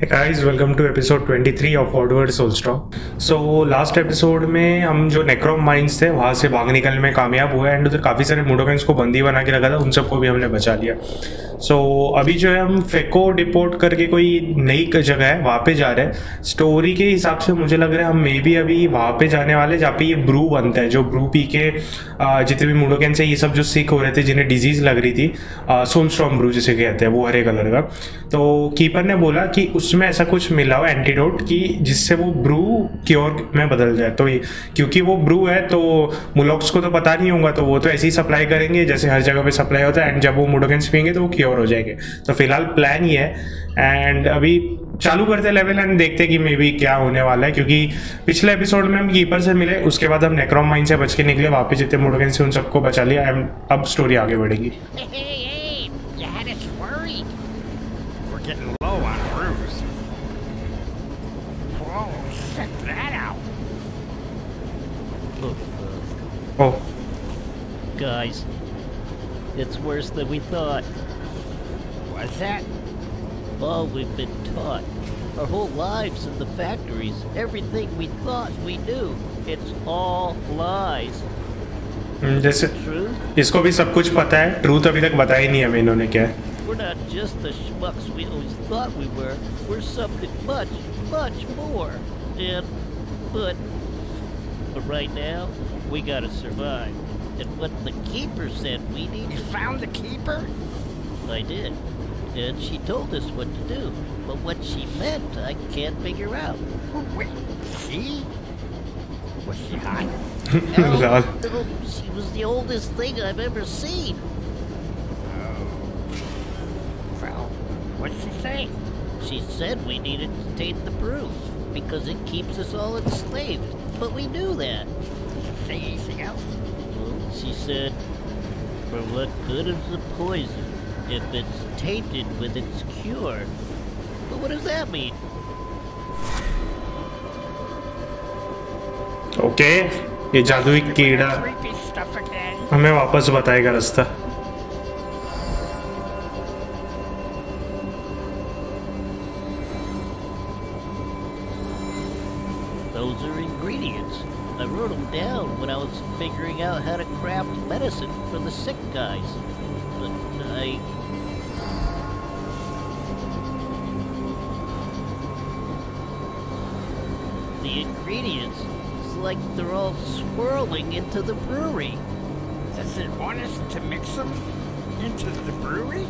Hey guys, welcome to episode 23 of Hardware Soul Strom. So last episode में हम जो नेक्रॉम mines थे वहाँ से भाग निकलने में कामयाब हुए एंड उधर काफ़ी सारे मुडोकन्स को बंदी बना के रखा था, उन सबको भी हमने बचा लिया। सो अभी जो है हम फेको डिपोट करके कोई नई जगह है वहाँ पे जा रहे हैं। स्टोरी के हिसाब से मुझे लग रहा है हम मे बी अभी वहाँ पे जाने वाले जहाँ पे ये ब्रू बनता है, जो ब्रू पी के जितने भी मुडोकन से ये सब जो सिक हो रहे थे जिन्हें डिजीज़ लग रही थी, सोल स्ट्रॉम ब्रू जिसे कहते हैं, वो हरे कलर का। तो कीपर ने बोला कि उसमें ऐसा कुछ मिला हुआ एंटीडोट कि जिससे वो ब्रू क्योर में बदल जाए। तो क्योंकि वो ब्रू है तो मुलॉक्स को तो पता नहीं होगा, तो वो तो ऐसे ही सप्लाई करेंगे जैसे हर जगह पे सप्लाई होता है एंड जब वो मुडोकेंस पियेंगे तो वो क्योर हो जाएंगे। तो फिलहाल प्लान ये है एंड अभी चालू करते लेवल एंड देखते हैं कि मे बी क्या होने वाला है, क्योंकि पिछले एपिसोड में हम कीपर से मिले, उसके बाद हम नेक्रॉम माइन से बच के निकले, वापस जितने मुडोकेन से उन सबको बचा लिया एंड अब स्टोरी आगे बढ़ेगी। Oh. Guys, it's worse than we thought. What's that? All we've been taught. Our whole lives in the factories, everything we thought we knew, it's all lies. जैसे इसको भी सब कुछ पता है, ट्रूथ अभी तक बताया ही नहीं हमें इन्होंने क्या है। We're not just the schmucks we always thought we were. We're something much, much more. And but right now, we gotta survive. And what the keeper said we need. You found the keeper? I did. And she told us what to do. But what she meant, I can't figure out. Wait, she? Was she hot? No, she was the oldest thing I've ever seen. Well, what'd she say? She said we needed to take the brew because it keeps us all enslaved. But we knew that. Say anything else? Well, she said, for what good is the poison if it's tainted with its cure? But what does that mean? Okay, ये जादुई कीड़ा हमें वापस बताएगा रास्ता। Those are ingredients. I wrote them down when I was figuring out how to craft medicine for the sick guys. But I... The ingredients, it's like they're all swirling into the brewery. Does it want us to mix them into the brewery?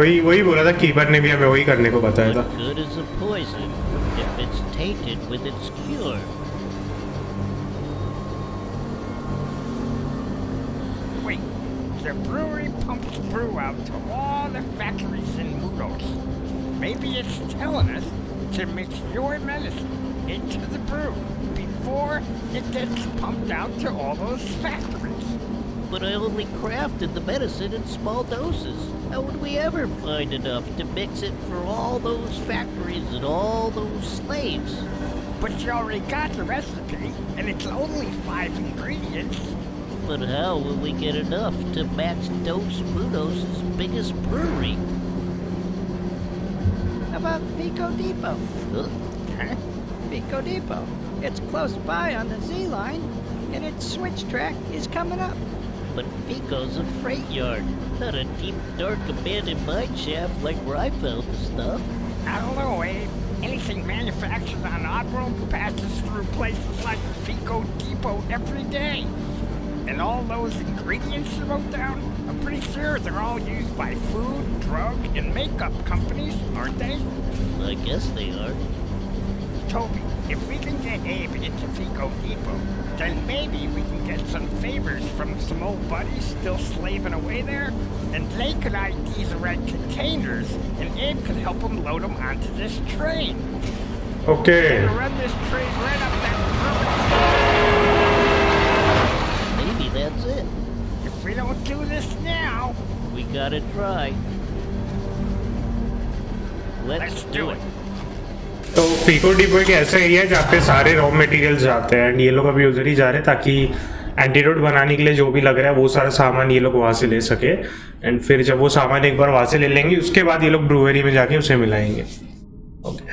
वही बोला था, keeper ने भी हमें वही करने को बताया था। What good is a poison if it's tainted with its cure? The brewery pumps brew out to all the factories in Mudos. Maybe it's telling us to mix your medicine into the brew before it gets pumped out to all those factories. But I only crafted the medicine in small doses. How would we ever find enough to mix it for all those factories and all those slaves? But you already got the recipe, and it's only 5 ingredients. But how will we get enough to match Dos Mudos' biggest brewery? How about Feeco Depot? Huh? Feeco Depot. It's close by on the Z line, and its switch track is coming up. But Feeco's a freight yard, not a deep, dark, abandoned mine shaft like where I found the stuff. I don't know, Abe. Anything manufactured on Oddworld passes through places like Feeco Depot every day. And all those ingredients you wrote down, I'm pretty sure they're all used by food, drug, and makeup companies, aren't they? I guess they are. Toby, if we can get Abe into Feeco Depot, then maybe we can get some favors from some old buddies still slaving away there, and they could ID the red containers, and Abe could help them load them onto this train. Okay. We're gonna run this train right up that river. That's it. If we don't do this now, we gotta try. Let's do it. तो फीको depot एक ऐसा area है जहाँ पे सारे raw materials जाते हैं and ये लोग अभी उधर ही जा रहे हैं ताकि एंटीडोट बनाने के लिए जो भी लग रहा है वो सारा सामान ये लोग वहाँ से ले सके एंड फिर जब वो सामान एक बार वहाँ से ले लेंगे उसके बाद ये लोग ब्रूवरी में जाके उसे मिलाएंगे। ओके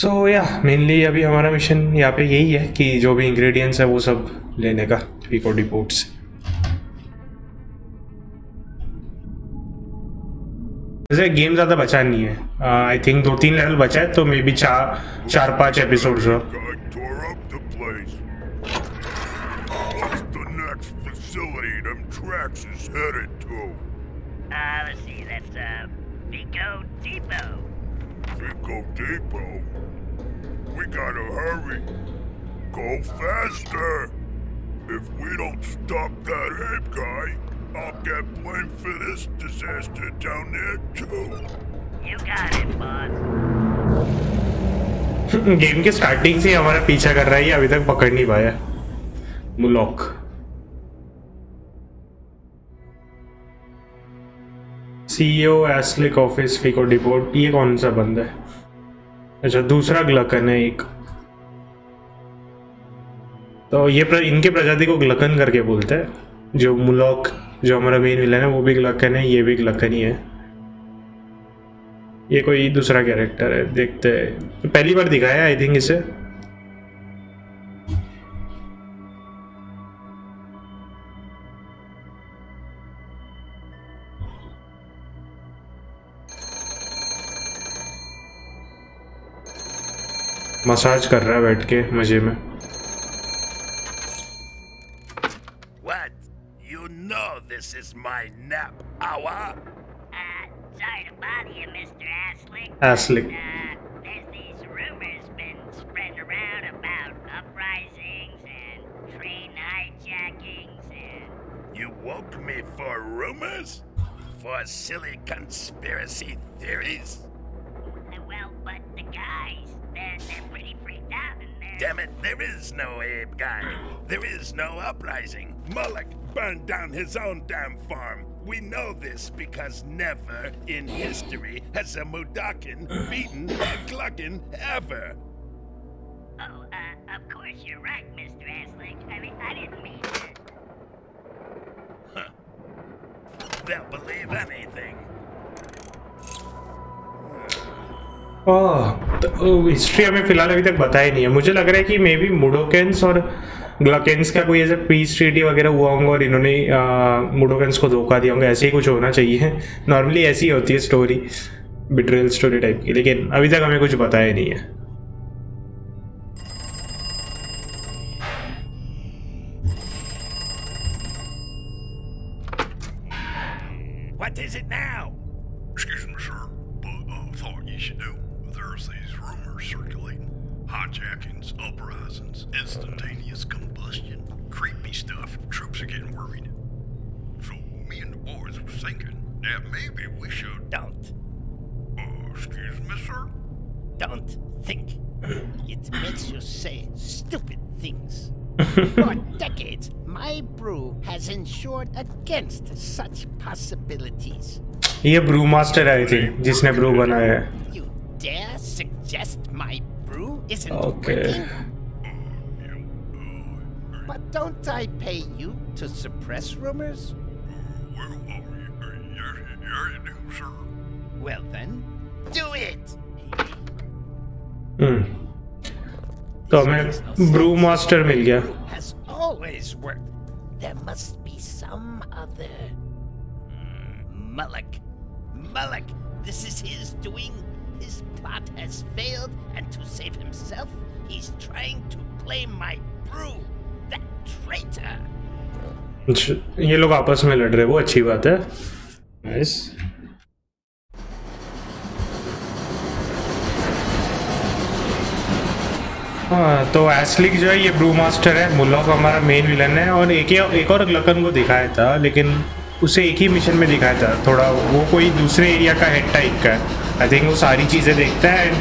सो या मेनली अभी हमारा मिशन यहाँ पे यही है कि जो भी इंग्रेडिएंट्स है वो सब लेने का फीको डिपोट से। वैसे गेम ज़्यादा बचा नहीं है, आई थिंक 2-3 लेवल बचा है, तो मे बी 4-5 एपिसोड्स हो। Let's see, that's Feeco Depot. Feeco Depot? We gotta hurry. Go faster! If we don't stop that ape guy, I'll get blamed for this disaster down there too. You got it, boss. Game के starting से हमारा पीछा कर रहा है, अभी तक पकड़ नहीं पाया। मुलॉक CEO एस्लिक ऑफिस फीको डिपोट, ये कौन सा बंदा है? अच्छा दूसरा ग्लकन है एक, तो ये इनके प्रजाति को ग्लकन करके बोलते हैं। जो मुलॉक जो हमारा मेन विलन है वो भी ग्लकन है, ये भी ग्लकन ही है। ये कोई दूसरा कैरेक्टर है, देखते हैं। पहली बार दिखाया आई थिंक इसे। मसाज कर रहा है बैठ के मजे में। What? You know this is my nap hour. Sorry to bother you, Mr. Aslik. Aslik. There's these rumors been spread around about uprisings and train hijackings and. You woke me for rumors? For silly conspiracy theories? Well, but the guys. They're pretty freaked out in there. Damn it, there is no ape guy. There is no uprising. Molluck burned down his own damn farm. We know this because never in history has a Mudokon beaten a Glukkon ever. Oh, of course you're right, Mr. Aslik. I mean, I didn't mean that. Huh. They'll believe anything. तो history हमें फिलहाल अभी तक बताया नहीं है। मुझे लग रहा है कि मे बी मुडोकेंस और ग्लकेंस का कोई ऐसा पीस ट्रीटी वगैरह हुआ होंगे और इन्होंने मुडोकेंस को धोखा दिया होगा, ऐसे ही कुछ होना चाहिए। नॉर्मली ऐसी ही होती है स्टोरी, बिट्रेयल स्टोरी टाइप की, लेकिन अभी तक हमें कुछ बताया नहीं है। What is it now? Excuse me, sir, but thought you should know. There's these rumors circulating. Hijackings, uprisings, instantaneous combustion. Creepy stuff. Troops are getting worried. So me and the boys were thinking that maybe we should... Don't. Excuse me, sir? Don't think. It makes you say stupid things. For decades, my brew has ensured against such possibilities. ये brew master I think जिसने brew बनाया है। Dare suggest my brew isn't working? But don't I pay you to suppress rumors? Well, you do, sir. Well then, do it. So हमें brew master मिल गया. Has always worked. There must be some other. Molluck. This is his doing. His plot has failed, and to save himself, he's trying to blame my brew, that traitor. ये लोग आपस में लड़ रहे हैं, वो अच्छी बात है। Nice. हाँ, तो एस्लिक जो है ये ब्रू मास्टर है, मुल्ला का हमारा मेन विलन है, और एक और ग्लकन को दिखाया था, लेकिन उसे एक ही मिशन में दिखाया था थोड़ा। वो कोई दूसरे एरिया का हेड टाइप का है आई थिंक, वो सारी चीज़ें देखता है एंड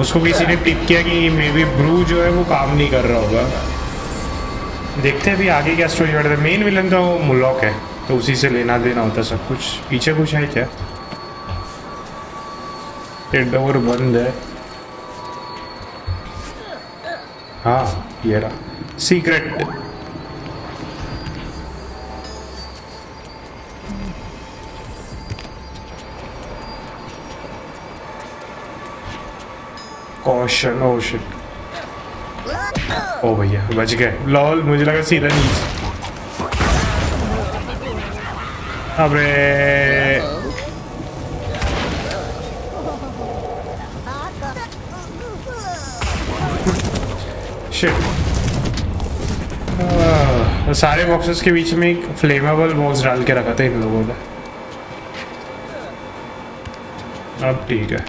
उसको किसी ने टिप किया कि मे बी ब्रू जो है वो काम नहीं कर रहा होगा। देखते हैं भी आगे क्या स्टोरी बढ़ता है। मेन विलन तो वो मुलॉक है, तो उसी से लेना देना होता है सब कुछ। पीछे कुछ है क्या? ये डोर बंद है। हाँ ये रहा सीक्रेट। कॉशन। ओह शिट, ओ भैया बच गए। लॉल मुझे लगा सीधा नीचे। अबे शिट, सारे बॉक्सेस के बीच में एक फ्लेमेबल बॉक्स डाल के रखा था इन लोगों ने। अब ठीक है,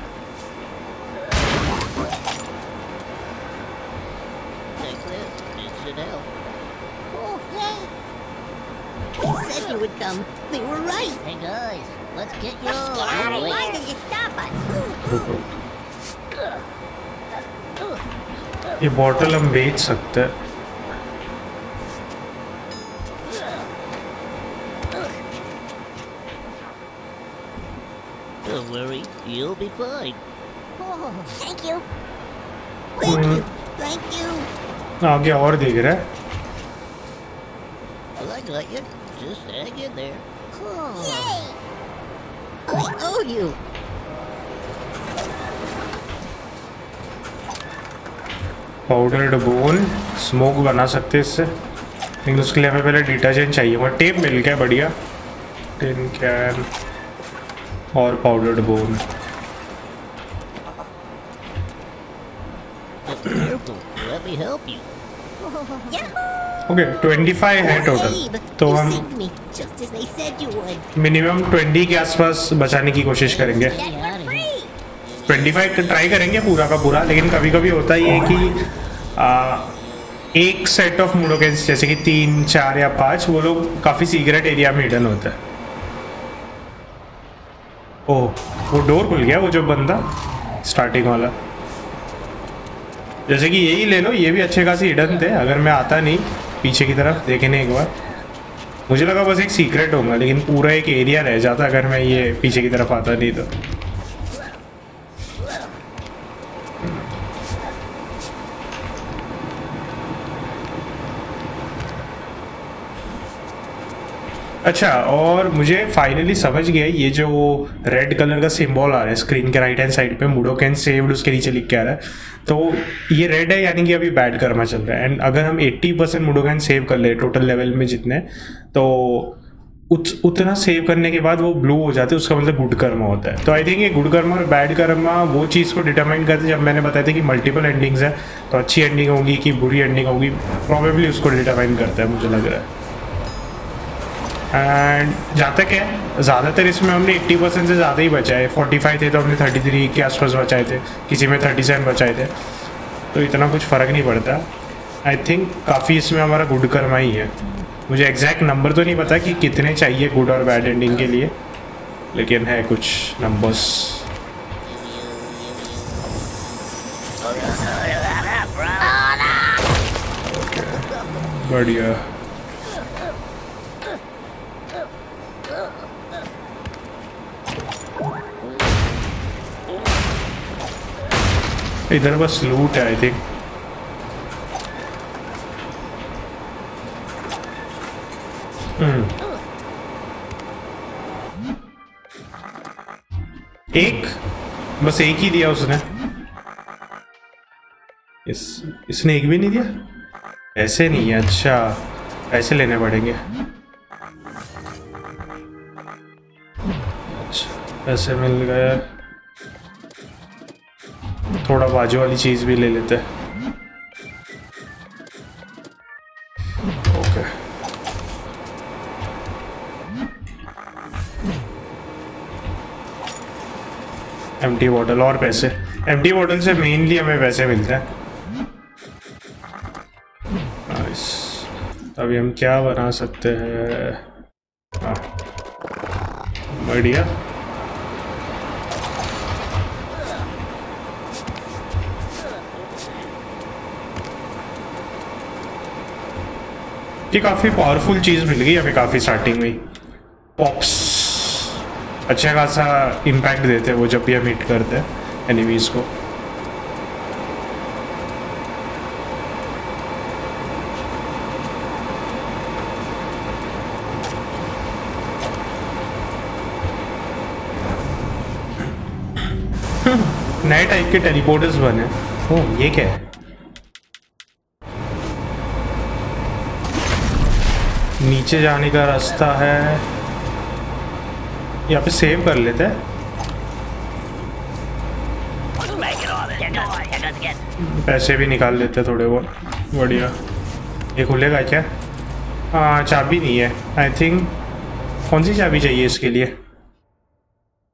ये बॉटल हम बेच सकते हैं। Don't worry, you'll be fine. Oh, thank you. Thank you. Thank you. आगे और देख रहा है। I like it. Just hang in there. Yay! I owe you. Powdered bone smoke बना सकते हैं इससे, लेकिन उसके लिए हमें पहले डिटर्जेंट चाहिए। और टेप मिल गया, बढ़िया। टिन कैन और पाउडर्ड बोन। ओके 25 है टोटल, तो हम मिनिमम 20 के आसपास बचाने की कोशिश करेंगे। 25 ट्राई करेंगे पूरा का पूरा, लेकिन कभी कभी होता ही है कि एक सेट ऑफ मुडोकेंस जैसे कि 3, 4 या 5 वो लोग काफ़ी सीक्रेट एरिया में हिडन होता है। ओह वो डोर खुल गया, वो जो बंदा स्टार्टिंग वाला। जैसे कि यही ले लो, ये भी अच्छे खासी हिडन थे। अगर मैं आता नहीं पीछे की तरफ देखने एक बार, मुझे लगा बस एक सीक्रेट होगा, लेकिन पूरा एक एरिया रह जाता अगर मैं ये पीछे की तरफ आता नहीं तो। अच्छा, और मुझे फाइनली समझ गया, ये जो रेड कलर का सिंबल आ रहा है स्क्रीन के राइट हैंड साइड पे, मुडोकेन सेव्ड उसके नीचे लिख के आ रहा है, तो ये रेड है यानी कि अभी बैड कर्मा चल रहा है। एंड अगर हम 80% मुडोकेन सेव कर ले टोटल लेवल में जितने, तो उतना सेव करने के बाद वो ब्लू हो जाते हैं, उसका मतलब गुड कर्मा होता है। तो आई थिंक ये गुड कर्मा और बैड कर्मा वो चीज़ को डिटरमाइन करते हैं। जब मैंने बताया था कि मल्टीपल एंडिंग्स है, तो अच्छी एंडिंग होगी कि बुरी एंडिंग होगी, प्रॉबेबली उसको डिटरमाइन करता है मुझे लग रहा है। एंड जहाँ तक है ज़्यादातर इसमें हमने 80% से ज़्यादा ही बचाए। 45 थे तो हमने 33 के आसपास बचाए थे, किसी में 37 बचाए थे, तो इतना कुछ फ़र्क नहीं पड़ता। आई थिंक काफ़ी इसमें हमारा गुड कर्मा ही है। मुझे एग्जैक्ट नंबर तो नहीं पता कि कितने चाहिए गुड और बैड एंडिंग के लिए, लेकिन है कुछ नंबर्स। बढ़िया, इधर बस लूट है आई थिंक। एक बस एक ही दिया उसने, इसने एक भी नहीं दिया। ऐसे नहीं है, अच्छा ऐसे लेने पड़ेंगे। अच्छा ऐसे मिल गया, थोड़ा बाजू वाली चीज भी ले लेते हैं। ओके एम्प्टी बॉटल और पैसे। एम्प्टी बॉटल से मेनली हमें पैसे मिलते हैं। अभी हम क्या बना सकते हैं? बढ़िया, ये काफ़ी पावरफुल चीज़ मिल गई हमें काफ़ी स्टार्टिंग में। पॉप्स अच्छा खासा इम्पैक्ट देते हैं वो जब भी हम हिट करते हैं एनिमीज़ को। नए टाइप के टेलीपोर्टर्स बने। ओ ये क्या है? नीचे जाने का रास्ता है, यहाँ पे सेव कर लेते हैं। पैसे भी निकाल लेते हैं थोड़े बहुत, बढ़िया। ये खुलेगा क्या? चाबी नहीं है आई थिंक। कौन सी चाबी चाहिए इसके लिए?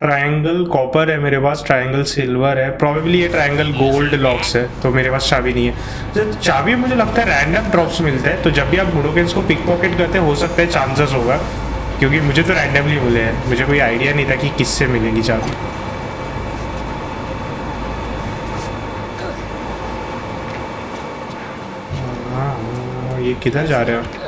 ट्रायंगल कॉपर है मेरे पास, ट्रायंगल सिल्वर है प्रॉबेबली, ये ट्रायंगल गोल्ड लॉक्स है, तो मेरे पास चाबी नहीं है। जब चाबी मुझे लगता है रैंडम ड्रॉप्स मिलते हैं, तो जब भी आप मुडोकेंस को पिक पॉकेट करते हो सकता है चांसेस होगा, क्योंकि मुझे तो रैंडमली मिले हैं, मुझे कोई आइडिया नहीं था कि किससे मिलेगी चाबी। हाँ ये किधर जा रहे हो?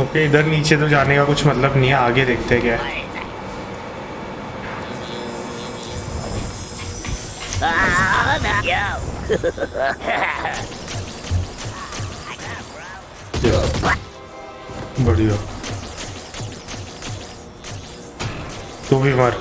ओके, इधर नीचे तो जाने का कुछ मतलब नहीं है, आगे देखते हैं क्या है। बढ़िया, तू भी मार।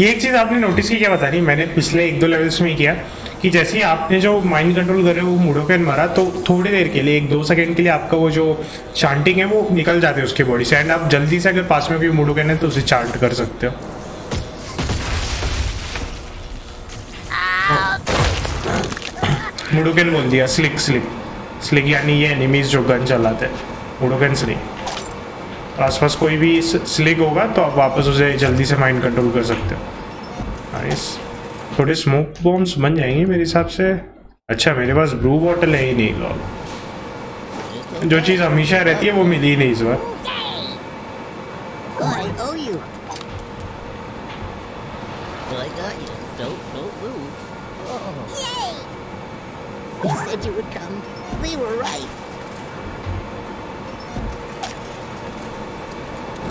ये एक चीज आपने नोटिस की क्या, पता नहीं, मैंने पिछले 1-2 लेवल्स में ही किया कि जैसे ही आपने जो माइंड कंट्रोल कर रहे हो वो मुडोकन मारा, तो थोड़ी देर के लिए 1-2 सेकंड के लिए आपका वो जो चांटिंग है वो निकल जाते हैं उसके बॉडी से, एंड आप जल्दी से अगर पास में कोई मुडोकन है तो उसे चांट कर सकते हो। मुडोकन बोल दिया, स्लिक स्लिक स्लिक, यानी ये एनिमीज जो गन चलाते हैं मुडोकन स्लिक। आसपास कोई भी स्लिक होगा तो आप वापस उसे जल्दी से माइंड कंट्रोल कर सकते हो। नाइस, थोड़े स्मोक बॉम्ब्स बन जाएंगे मेरे हिसाब से। अच्छा मेरे पास ब्रू बॉटल है ही नहीं लॉल, जो चीज़ हमेशा रहती है वो मिली ही नहीं इस बार।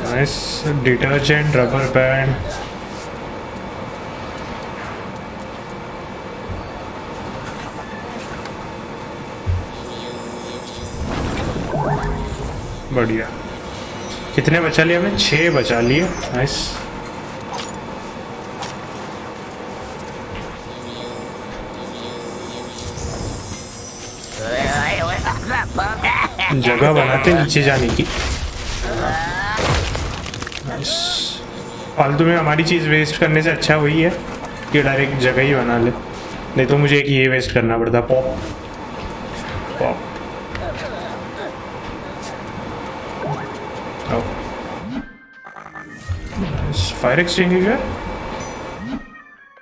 नाइस, डिटर्जेंट, रबर बैंड, बढ़िया। कितने बचा लिए हमने? 6 बचा लिए। नाइस, जगह बनाते नीचे जाने की। नाइस, फालतू में हमारी चीज वेस्ट करने से अच्छा वही है कि डायरेक्ट जगह ही बना ले, नहीं तो मुझे एक ये वेस्ट करना पड़ता। पॉप पॉप, फायर एक्सचेंज है,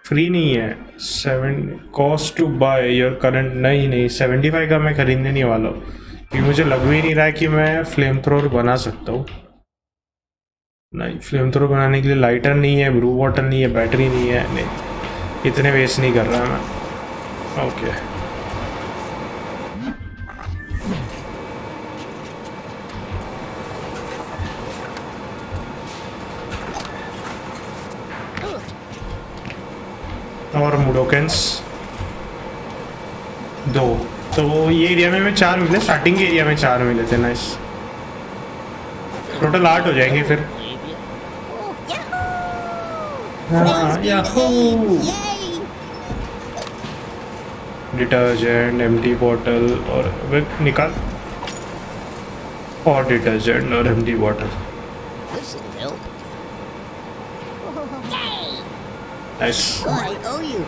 फ्री नहीं है। 7 cost to buy your current, नहीं 75 का मैं खरीदने नहीं वाला हूँ, क्योंकि मुझे लग भी नहीं रहा है कि मैं फ्लेम थ्रोर बना सकता हूँ। नहीं, फ्लेम थ्रोर बनाने के लिए लाइटर नहीं है, ब्रू बॉटल नहीं है, बैटरी नहीं है, नहीं इतने वेस्ट नहीं कर रहा मैं। ओके, और मुडोकेंस 2, तो ये एरिया में मैं 4 मिले, स्टार्टिंग के एरिया में 4 मिले थे। नाइस, टोटल 8 हो जाएंगे फिर। डिटर्जेंट, एम्प्टी बॉटल और वे निकाल, और डिटर्जेंट और empty bottle. Nice. I owe you.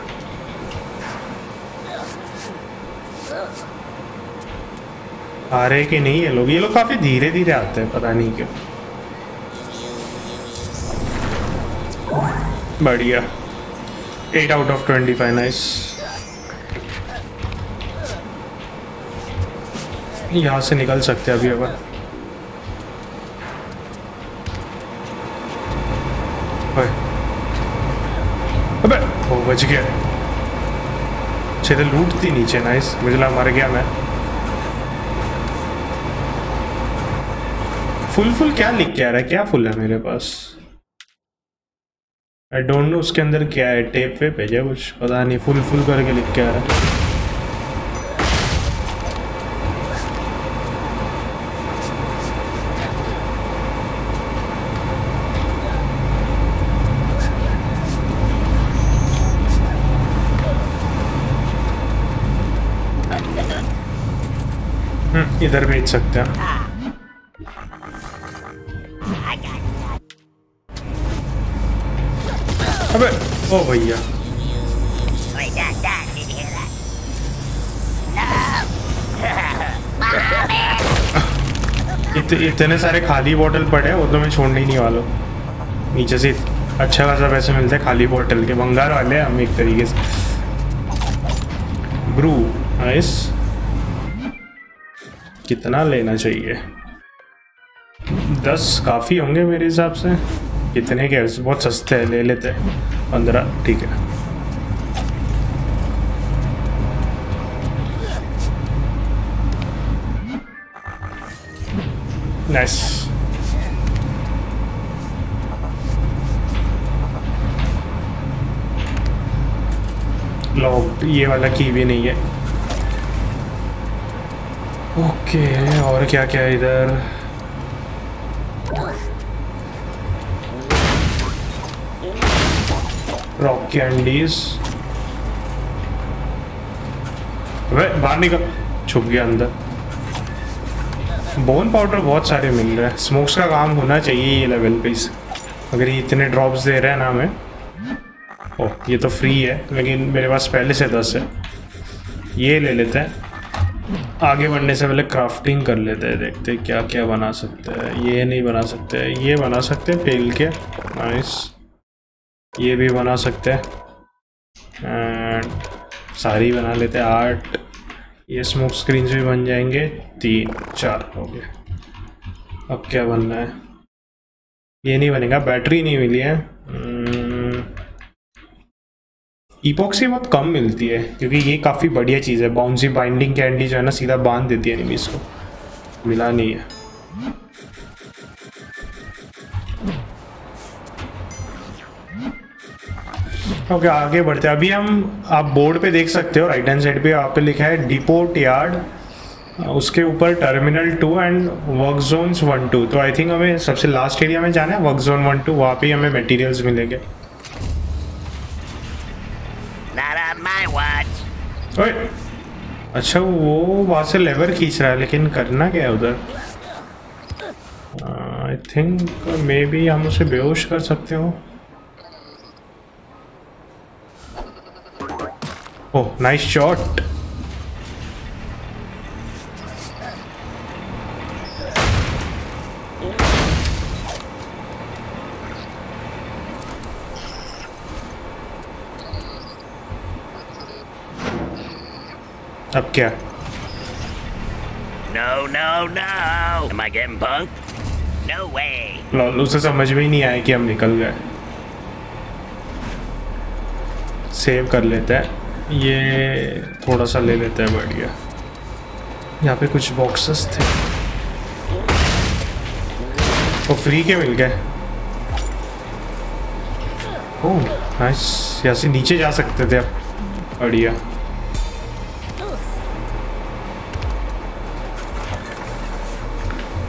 आ रहे कि नहीं है लोग? ये लोग काफी धीरे धीरे आते हैं, पता नहीं क्यों। बढ़िया, 8 out of 25। नाइस, यहाँ से निकल सकते हैं अभी अपन। अबे वो बच गया, सीधे लूट थी नीचे। नाइस, मुझे लगा मर गया मैं। फुल क्या लिख के आ रहा है? क्या फुल है मेरे पास? आई डोंट नो उसके अंदर क्या है, टेप वेप है कुछ, पता नहीं। फुल करके लिख के आ रहा है। इधर भेज सकते हैं। अबे ओ भैया, इतने सारे खाली बोतल पड़े हैं, वो तो मैं छोड़ने ही नहीं वाला। नीचे से अच्छा खासा पैसे मिलते हैं खाली बोतल के, बंगाल वाले हम एक तरीके से। ब्रू आइस कितना लेना चाहिए? 10 काफ़ी होंगे मेरे हिसाब से। कितने के? बहुत सस्ते हैं, ले लेते हैं। 15 ठीक है। नाइस। लॉक, ये वाला की भी नहीं है। ओके और क्या क्या है इधर? Rock candies. वे बाहर निकल, छुप गया अंदर। बोन पाउडर बहुत सारे मिल रहे हैं। स्मोक्स का काम होना चाहिए ये लेवल पे। अगर ये इतने ड्रॉप्स दे रहे हैं ना हमें। ओह ये तो फ्री है, लेकिन मेरे पास पहले से 10 है। ये ले लेते हैं। आगे बढ़ने से पहले क्राफ्टिंग कर लेते हैं, देखते हैं क्या क्या बना सकते हैं। ये नहीं बना सकते, ये बना सकते हैं पेल के। नाइस। ये भी बना सकते हैं, सारी बना लेते हैं। 8 ये स्मोक स्क्रीन्स भी बन जाएंगे। 3 4 हो गए। अब क्या बनना है? ये नहीं बनेगा, बैटरी नहीं मिली है। इपॉक्सी बहुत कम मिलती है क्योंकि ये काफ़ी बढ़िया चीज़ है। बाउंसी बाइंडिंग कैंडी जो है ना, सीधा बांध देती है एनिमीज को। मिला नहीं है। ओके आगे बढ़ते हैं। अभी हम आप बोर्ड पे देख सकते हो, राइट हैंड साइड पे वहाँ पे लिखा है डिपोर्ट यार्ड, उसके ऊपर टर्मिनल 2 एंड वर्क जोन्स 1-2। तो आई थिंक हमें सबसे लास्ट एरिया में जाना है, वर्क जोन 1-2। वहाँ पर हमें मटीरियल्स मिलेंगे। ओए, अच्छा वो वहाँ से लेबर खींच रहा है, लेकिन करना क्या है उधर? आई थिंक मे बी हम उसे बेहोश कर सकते हो। Oh nice shot. अब क्या? No. Am I getting punked? No way. Lol उसे समझ में ही नहीं आया कि हम निकल गए। सेव कर लेते हैं, ये थोड़ा सा ले लेते हैं। बढ़िया। यहाँ पे कुछ बॉक्सेस थे, वो फ्री के मिल गए। Oh nice. यहाँ से नीचे जा सकते थे अब। बढ़िया।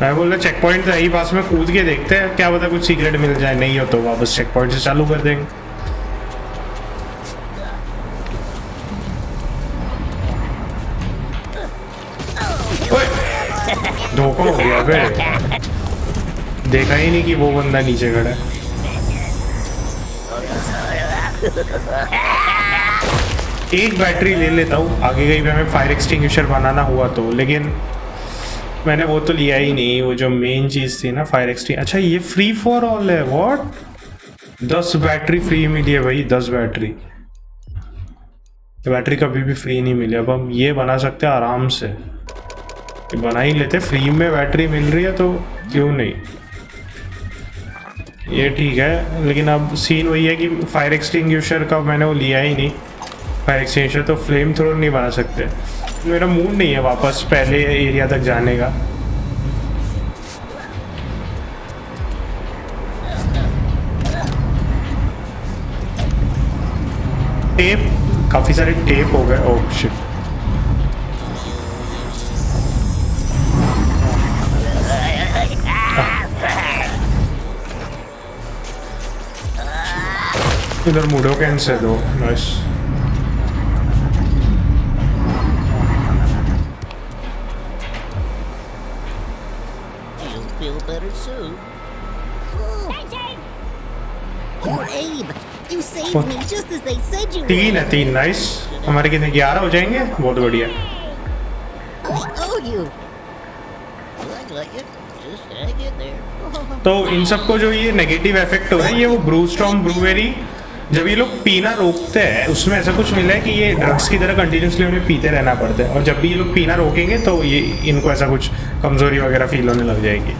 मैं बोल रहा चेक पॉइंट तो यही पास में, कूद के देखते हैं क्या पता कुछ सीक्रेट मिल जाए। नहीं हो तो वापस चेक पॉइंट से चालू कर देंगे। धोखा हो गया बे, देखा ही नहीं कि वो बंदा नीचे खड़ा है। एक बैटरी ले लेता हूँ, आगे गई हमें फायर एक्सटिंग्विशर बनाना हुआ तो। लेकिन मैंने वो तो लिया ही नहीं, वो जो मेन चीज़ थी ना, फायर एक्सटिंग। अच्छा ये फ्री फॉर ऑल है। व्हाट? 10 बैटरी फ्री मिली है भाई। 10 बैटरी कभी भी फ्री नहीं मिली। अब हम ये बना सकते हैं आराम से, बना ही लेते। फ्री में बैटरी मिल रही है तो क्यों नहीं, ये ठीक है। लेकिन अब सीन वही है कि फायर एक्सटिंग्विशर का मैंने वो लिया ही नहीं। फायर एक्सटिंग्विशर तो फ्लेम थ्रोर नहीं बना सकते। मेरा मूड नहीं है वापस पहले एरिया तक जाने का। टेप, काफी सारे टेप हो गए। ओह शिट, इधर मुडोकेंस है दो। नाइस, तीन है, तीन। नाइस, हमारे कितने 11 हो जाएंगे। बहुत बढ़िया। तो इन सबको जो ये नेगेटिव इफेक्ट हो रहा है, ये वो ब्रूस्टॉर्म ब्रूबेरी जब ये लोग पीना रोकते हैं, उसमें ऐसा कुछ मिला है कि ये ड्रग्स की तरह कंटिन्यूसली उन्हें पीते रहना पड़ता है, और जब भी ये लोग पीना रोकेंगे तो ये इनको ऐसा कुछ कमज़ोरी वगैरह फील होने लग जाएगी।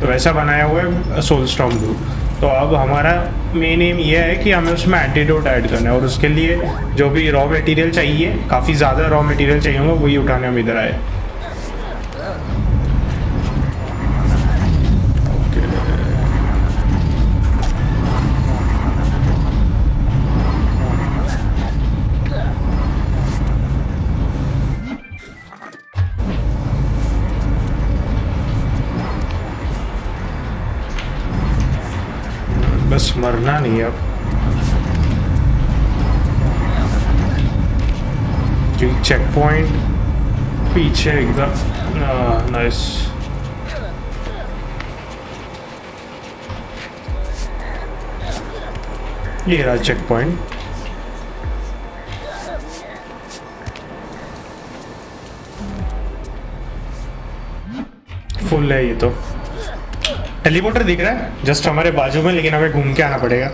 तो वैसा बनाया हुआ है सोल स्ट्रॉम ब्रू। तो अब हमारा मेन एम ये है कि हमें उसमें एंटीडोट ऐड करना है, और उसके लिए जो भी रॉ मटेरियल चाहिए, काफ़ी ज़्यादा रॉ मटेरियल चाहिए होगा, वही उठाने हम इधर आए। मरना नहीं अब, क्योंकि चेक पॉइंट पीछे एकदम। नाइस, ये रहा चेक पॉइंट। फुल है ये तो। हेलीपोर्टर दिख रहा है जस्ट हमारे बाजू में, लेकिन हमें घूम के आना पड़ेगा,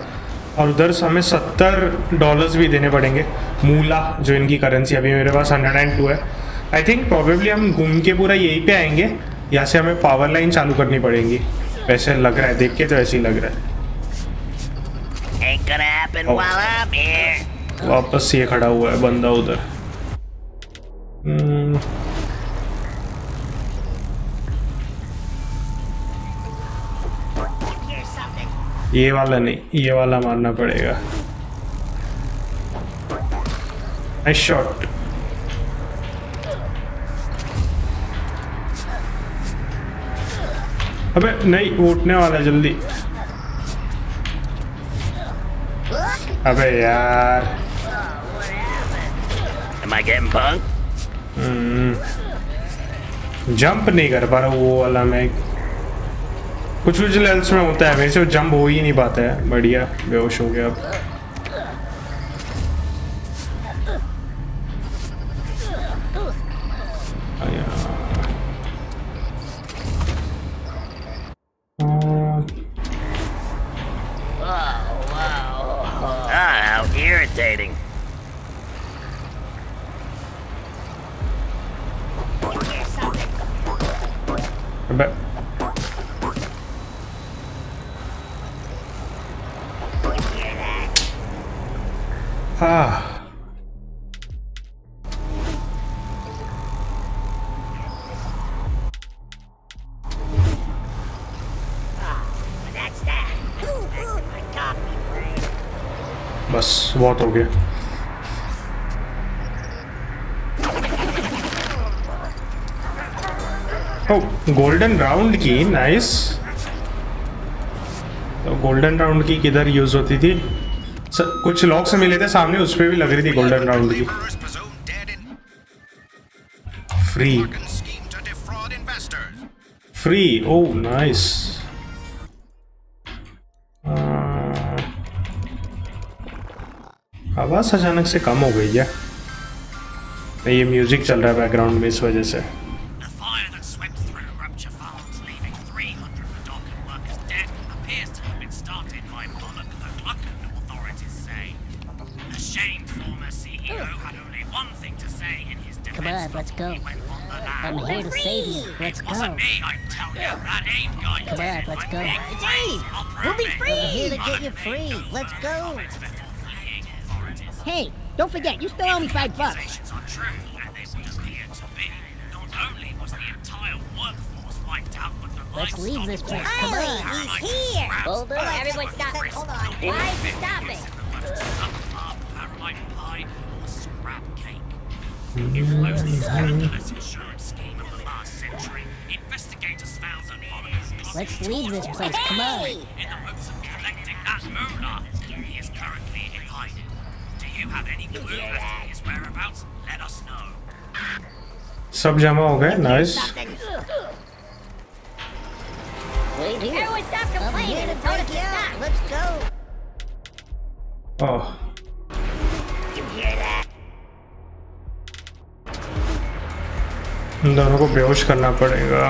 और उधर से हमें $70 भी देने पड़ेंगे। मूला जो इनकी करेंसी, अभी मेरे पास 102 है। आई थिंक प्रॉबेबली हम घूम के पूरा यहीं पे आएंगे। यहाँ से हमें पावर लाइन चालू करनी पड़ेगी, वैसे लग रहा है, देख के तो ऐसे ही लग रहा है। वापस ये खड़ा हुआ है बंदा उधर। ये वाला नहीं, ये वाला मारना पड़ेगा। Nice shot. अबे नहीं, उठने वाला जल्दी। अबे यार, जंप नहीं कर पा रहा वो वाला। मैं कुछ कुछ लेवल्स में होता है, मेरे से जंप हो ही नहीं पाता है। बढ़िया, बेहोश हो गया। बहुत हो गया। गोल्डन राउंड की। नाइस, तो गोल्डन राउंड की किधर यूज होती थी? कुछ लॉक से मिले थे सामने, उस पर भी लग रही थी गोल्डन राउंड की। Free free. ओह नाइस, आवाज अचानक से कम हो गई है। ये म्यूजिक चल रहा है बैकग्राउंड में, इस वजह से। Hey, don't forget, you still owe me $5. Let's leave this place. Come on, he's here. Hold on, everyone, stop. Hold on. Why stop it? Let's leave this place, come on! In the hopes of collecting that molar, he is currently in hiding. Do you have any clue as to his whereabouts? Let us know. सब जमा हो गए, nice. Wait here. Let's go. Oh. You hear that? इन दोनों को बेहोश करना पड़ेगा.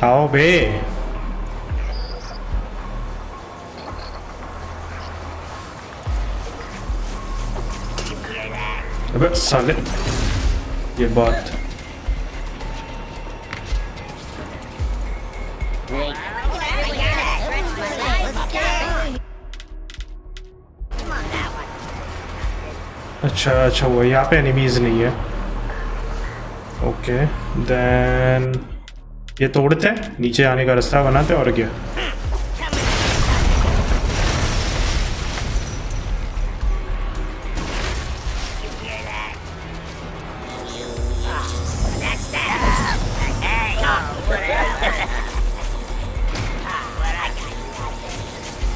How big? About solid. You bought. अच्छा वो यहाँ पे enemies नहीं है. Okay, then. ये तोड़ते हैं, नीचे आने का रास्ता बनाते हैं और क्या?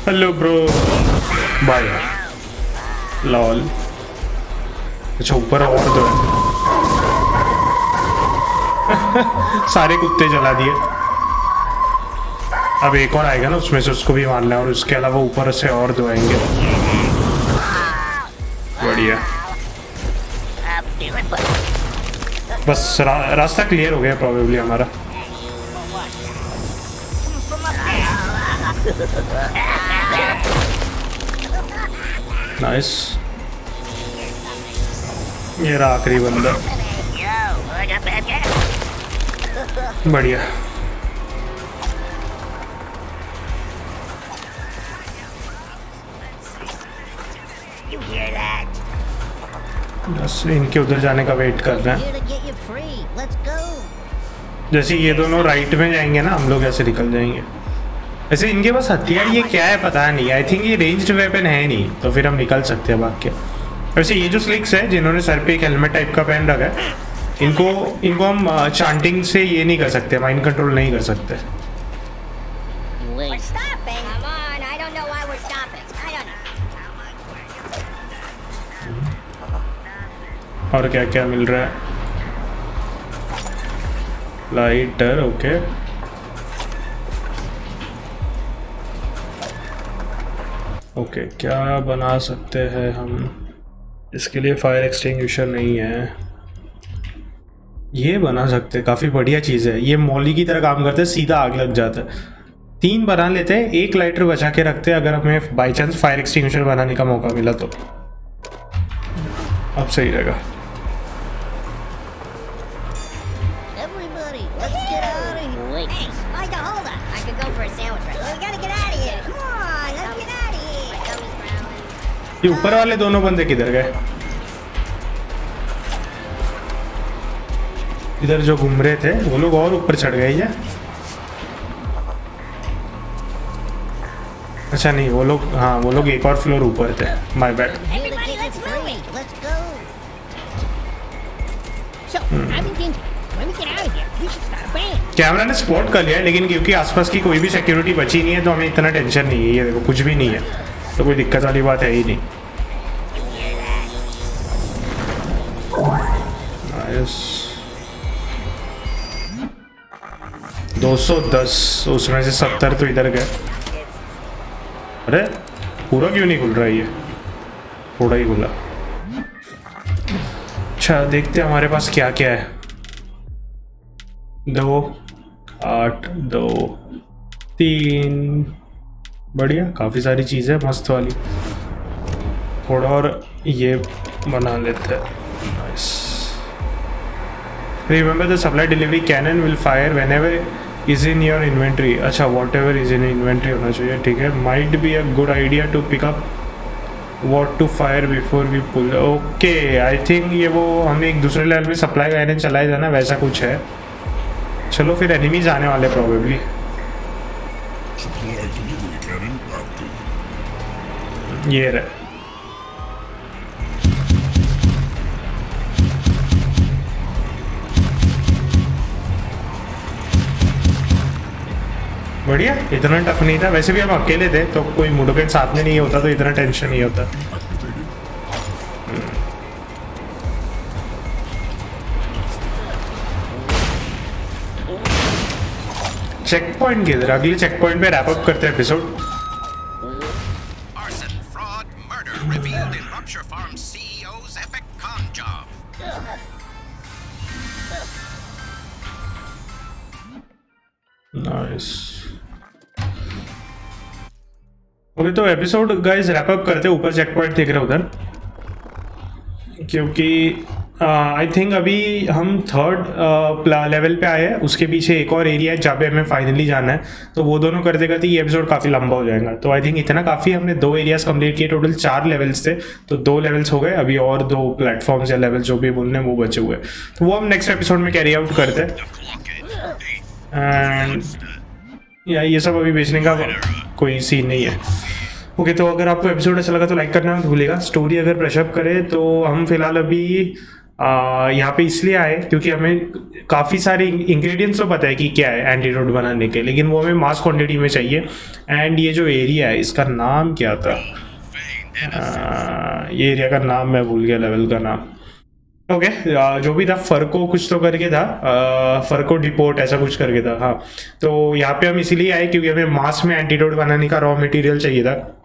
Hello bro, bye, lol. अच्छा ऊपर और दो है. सारे कुत्ते जला दिए. अब एक और आएगा ना, उसमें से उसको भी मारना है और उसके अलावा ऊपर से और दो आएंगे. बढ़िया, बस रास्ता क्लियर हो गया प्रॉब्लली हमारा. नाइस, ये रहा आखिरी बंदा. बढ़िया, बस इनके उधर जाने का वेट कर रहे हैं. जैसे ये दोनों राइट में जाएंगे ना, हम लोग ऐसे निकल जाएंगे. वैसे इनके पास हथियार ये क्या है पता नहीं, आई थिंक ये रेंज्ड वेपन है नहीं, तो फिर हम निकल सकते हैं भाग के. वैसे ये जो स्लिक्स है जिन्होंने सर पे एक हेलमेट टाइप का पहन रखा है, इनको हम चांटिंग से ये नहीं कर सकते, माइंड कंट्रोल नहीं कर सकते. और क्या क्या मिल रहा है? Lighter, okay. ओके, क्या बना सकते हैं हम इसके लिए? फायर एक्सटिंग्विशर नहीं है, ये बना सकते हैं. काफ़ी बढ़िया चीज़ है ये, मौली की तरह काम करते हैं, सीधा आग लग जाता है. 3 बना लेते हैं, एक लाइटर बचा के रखते हैं अगर हमें बाई चांस फायर एक्सटिंग्विशर बनाने का मौका मिला तो. अब सही रहेगा. ये ऊपर वाले दोनों बंदे किधर गए? इधर जो घूम रहे थे वो लोग और ऊपर चढ़ गए या? अच्छा नहीं, वो लोग, हाँ वो लोग एक और फ्लोर ऊपर थे. My bad. कैमरा ने स्पॉट कर लिया है, लेकिन क्योंकि आसपास की कोई भी सिक्योरिटी बची नहीं है तो हमें इतना टेंशन नहीं है. ये देखो कुछ भी नहीं है, तो कोई दिक्कत वाली बात है ही नहीं. नाइस, 210, उसमें से 70 तो इधर गए. अरे पूरा क्यों नहीं खुल रहा है? ये थोड़ा ही खुला. अच्छा देखते हैं हमारे पास क्या क्या है. 2, 8, 2, 3. बढ़िया, काफ़ी सारी चीज़ें मस्त वाली. थोड़ा और ये बना लेते हैं. Nice. Remember the supply delivery cannon will fire whenever is in your inventory. अच्छा, whatever is in inventory होना चाहिए, ठीक है. Might be a good idea to pick up what to fire before we pull. Okay, I think ये वो हमने एक दूसरे लेवल में supply cannon चलाया था ना, वैसा कुछ है. चलो फिर, enemies आने वाले probably. Supply delivery cannon active. ये रहा। बढ़िया, इतना टफ नहीं था। वैसे भी हम अकेले थे तो कोई मुडोकन साथ में नहीं होता तो इतना टेंशन नहीं होता। चेक पॉइंट किधर? अगले चेक पॉइंट पे रैप अप करते हैं एपिसोड। नाइस। ओके तो एपिसोड गाइस रैप अप करते हैं। ऊपर चेक पॉइंट देख रहे उधर, क्योंकि आई थिंक अभी हम थर्ड लेवल पे आए हैं। उसके पीछे एक और एरिया है जहाँ पे हमें फाइनली जाना है, तो वो दोनों करते करते ये एपिसोड काफ़ी लंबा हो जाएगा। तो आई थिंक इतना काफ़ी, हमने 2 एरियाज कंप्लीट किए। टोटल 4 लेवल्स थे तो 2 लेवल्स हो गए। अभी और 2 प्लेटफॉर्म्स या लेवल्स जो भी बोलने वो बचे हुए, तो वो हम नेक्स्ट एपिसोड में कैरी आउट करते हैं। एंड ये सब अभी बेचने का कोई सीन नहीं है। ओके तो अगर आपको एपिसोड अच्छा लगा तो लाइक करना मत भूलिएगा। स्टोरी अगर ब्रशअप करें तो हम फिलहाल अभी यहाँ पे इसलिए आए क्योंकि हमें काफ़ी सारे इंग्रेडिएंट्स तो पता है कि क्या है एंटीडोट बनाने के, लेकिन वो हमें मास क्वांटिटी में चाहिए। एंड ये जो एरिया है इसका नाम क्या था? ये एरिया का नाम मैं भूल गया, लेवल का नाम। ओके जो भी था फरको कुछ तो करके था, फरको डिपोट ऐसा कुछ करके था। हाँ तो यहाँ पे हम इसीलिए आए क्योंकि हमें मास में एंटीडोट बनाने का रॉ मटेरियल चाहिए था।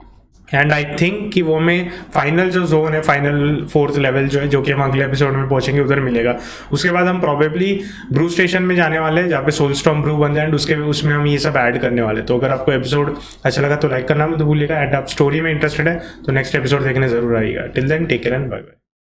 एंड आई थिंक कि वो हमें फाइनल जो जोन है, फाइनल 4th लेवल जो है, जो कि हम अगले एपिसोड में पहुंचेंगे, उधर मिलेगा। उसके बाद हम प्रॉबेबली ब्रू स्टेशन में जाने वाले हैं जहाँ पे सोल स्ट्रॉम ब्रू बनता है एंड उसमें हम ये सब ऐड करने वाले हैं। तो अगर आपको एपिसोड अच्छा लगा तो लाइक करना मत भूलिएगा। एंड आप स्टोरी में इंटरेस्टेड है तो नेक्स्ट एपिसोड देखने जरूर आइएगा। Till then take care and bye bye.